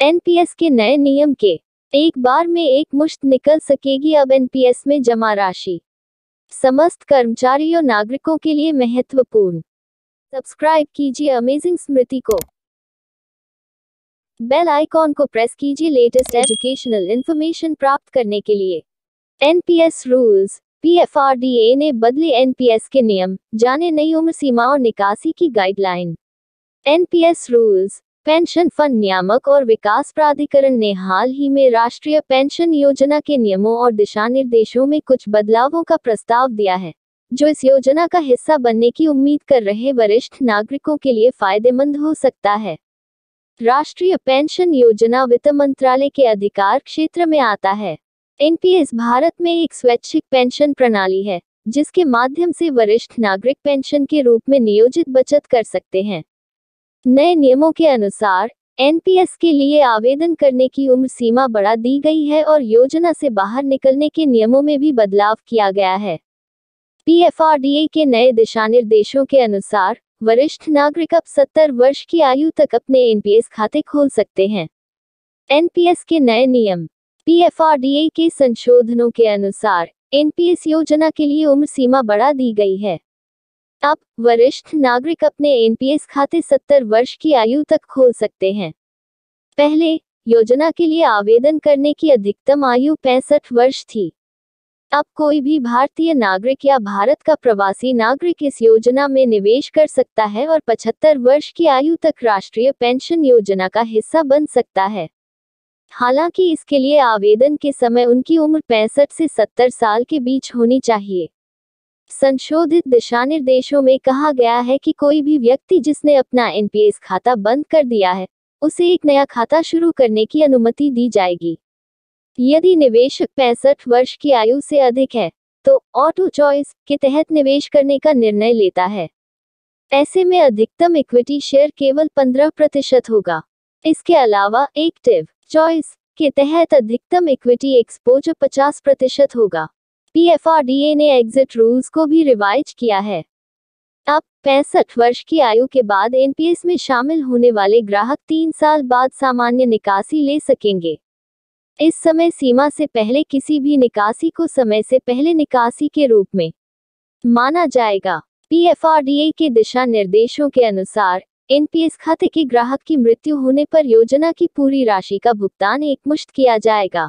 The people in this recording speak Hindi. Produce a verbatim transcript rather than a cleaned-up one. एनपीएस के नए नियम के एक बार में एक मुश्त निकल सकेगी अब एनपीएस में जमा राशि, समस्त कर्मचारियों नागरिकों के लिए महत्वपूर्ण। सब्सक्राइब कीजिए अमेजिंग स्मृति को, बेल आइकॉन को प्रेस कीजिए लेटेस्ट एजुकेशनल इंफॉर्मेशन प्राप्त करने के लिए। एनपीएस रूल्स, पीएफआरडीए ने बदले एनपीएस के नियम, जाने नई उम्र सीमा और निकासी की guideline. NPS rules, pension fund नियामक और विकास प्राधिकरण ने हाल ही में राष्ट्रीय पेंशन योजना के नियमों और दिशानिर्देशों में कुछ बदलावों का प्रस्ताव दिया है, जो इस योजना का हिस्सा बनने की उम्मीद कर रहे वरिष्ठ नागरिकों के लिए फायदेमंद हो सकता है। राष्ट्रीय पेंशन योजना वित्त मंत्रालय के अधिकार क्षेत्र में आता है। एनपीएस भारत में एक स्वैच्छिक पेंशन प्रणाली है, जिसके माध्यम से वरिष्ठ नागरिक पेंशन के रूप में नियोजित बचत कर सकते हैं। नए नियमों के अनुसार एनपीएस के लिए आवेदन करने की उम्र सीमा बढ़ा दी गई है और योजना से बाहर निकलने के नियमों में भी बदलाव किया गया है। पीएफआरडीए के नए दिशानिर्देशों के अनुसार वरिष्ठ नागरिक अब सत्तर वर्ष की आयु तक अपने एनपीएस खाते खोल सकते हैं। एनपीएस के नए नियम, पीएफआरडीए के संशोधनों के अनुसार एनपीएस योजना के लिए उम्र सीमा बढ़ा दी गई है। अब वरिष्ठ नागरिक अपने एनपीएस खाते सत्तर वर्ष की आयु तक खोल सकते हैं। पहले योजना के लिए आवेदन करने की अधिकतम आयु पैंसठ वर्ष थी। अब कोई भी भारतीय नागरिक या भारत का प्रवासी नागरिक इस योजना में निवेश कर सकता है और पचहत्तर वर्ष की आयु तक राष्ट्रीय पेंशन योजना का हिस्सा बन सकता है। हालांकि इसके लिए आवेदन के समय उनकी उम्र पैंसठ से सत्तर साल के बीच होनी चाहिए। संशोधित दिशानिर्देशों में कहा गया है कि कोई भी व्यक्ति जिसने अपना एनपीएस खाता बंद कर दिया है, उसे एक नया खाता शुरू करने की अनुमति दी जाएगी। यदि निवेशक पैंसठ वर्ष की आयु से अधिक है, तो ऑटो चॉइस के तहत निवेश करने का निर्णय लेता है। ऐसे में अधिकतम इक्विटी शेयर केवल पंद्रह प्रतिशत होगा। इसके अलावा एक्टिव चॉइस के तहत अधिकतम इक्विटी एक्सपोजर पचास प्रतिशत होगा। पीएफआरडीए ने एग्जिट रूल्स को भी रिवाइज किया है। अब पैंसठ वर्ष की आयु के बाद एनपीएस में शामिल होने वाले ग्राहक तीन साल बाद सामान्य निकासी ले सकेंगे। इस समय सीमा से पहले किसी भी निकासी को समय से पहले निकासी के रूप में माना जाएगा। पीएफआरडीए के दिशा निर्देशों के अनुसार एनपीएस खाते के ग्राहक की मृत्यु होने पर योजना की पूरी राशि का भुगतान एकमुश्त किया जाएगा।